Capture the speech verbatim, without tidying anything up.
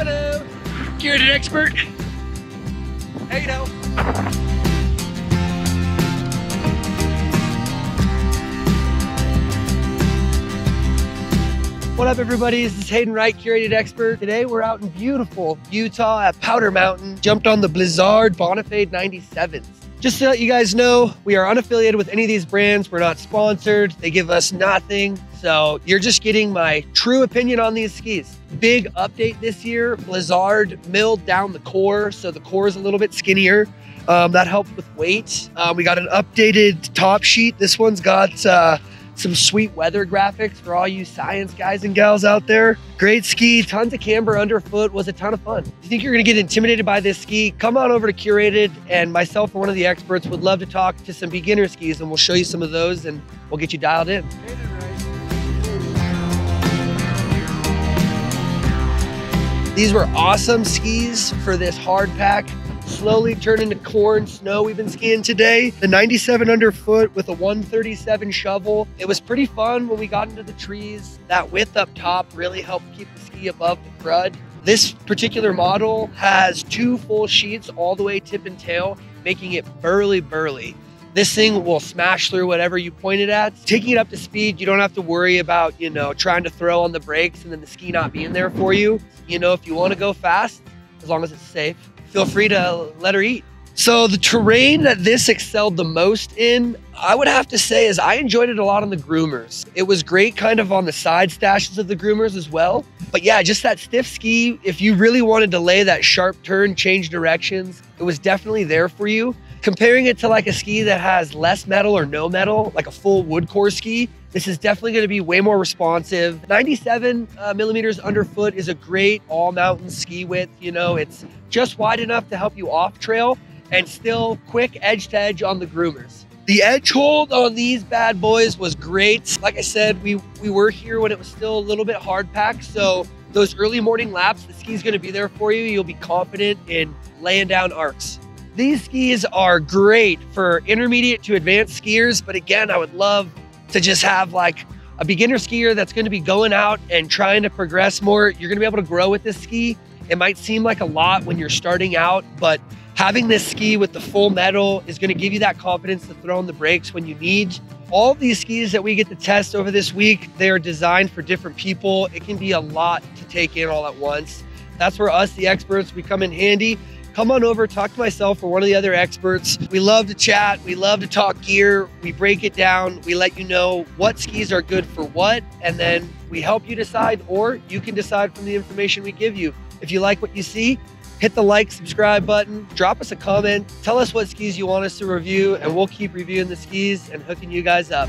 Hello, Curated expert. Hey, no. What up, everybody? This is Hayden Wright, Curated expert. Today we're out in beautiful Utah at Powder Mountain. Jumped on the Blizzard Bonafide ninety-sevens. Just to let you guys know, we are unaffiliated with any of these brands. We're not sponsored. They give us nothing. So you're just getting my true opinion on these skis. Big update this year. Blizzard milled down the core, so the core is a little bit skinnier. Um, that helped with weight. Um, we got an updated top sheet. This one's got uh, some sweet weather graphics for all you science guys and gals out there. Great ski, tons of camber underfoot, was a ton of fun. If you think you're gonna get intimidated by this ski, come on over to Curated, and myself or one of the experts would love to talk to some beginner skis, and we'll show you some of those and we'll get you dialed in. These were awesome skis for this hard pack. Slowly turn into corn snow. We've been skiing today. The ninety-seven underfoot with a one thirty-seven shovel. It was pretty fun when we got into the trees. That width up top really helped keep the ski above the crud. This particular model has two full sheets all the way tip and tail, making it burly burly. This thing will smash through whatever you point it at. Taking it up to speed, you don't have to worry about, you know, trying to throw on the brakes and then the ski not being there for you. You know, if you want to go fast, as long as it's safe, feel free to let her eat. So the terrain that this excelled the most in, I would have to say, is I enjoyed it a lot on the groomers. It was great kind of on the side stashes of the groomers as well. But yeah, just that stiff ski, if you really wanted to lay that sharp turn, change directions, it was definitely there for you. Comparing it to like a ski that has less metal or no metal, like a full wood core ski, this is definitely gonna be way more responsive. ninety-seven uh, millimeters underfoot is a great all mountain ski width. You know, it's just wide enough to help you off trail and still quick edge to edge on the groomers. The edge hold on these bad boys was great. Like I said, we, we were here when it was still a little bit hard packed. So those early morning laps, the ski's gonna be there for you. You'll be confident in laying down arcs. These skis are great for intermediate to advanced skiers, but again, I would love to just have like a beginner skier that's gonna be going out and trying to progress more. You're gonna be able to grow with this ski. It might seem like a lot when you're starting out, but having this ski with the full metal is gonna give you that confidence to throw on the brakes when you need. All these skis that we get to test over this week, they are designed for different people. It can be a lot to take in all at once. That's where us, the experts, we come in handy. Come on over, talk to myself or one of the other experts. We love to chat, we love to talk gear, we break it down, we let you know what skis are good for what, and then we help you decide, or you can decide from the information we give you. If you like what you see, hit the like, subscribe button, drop us a comment, tell us what skis you want us to review, and we'll keep reviewing the skis and hooking you guys up.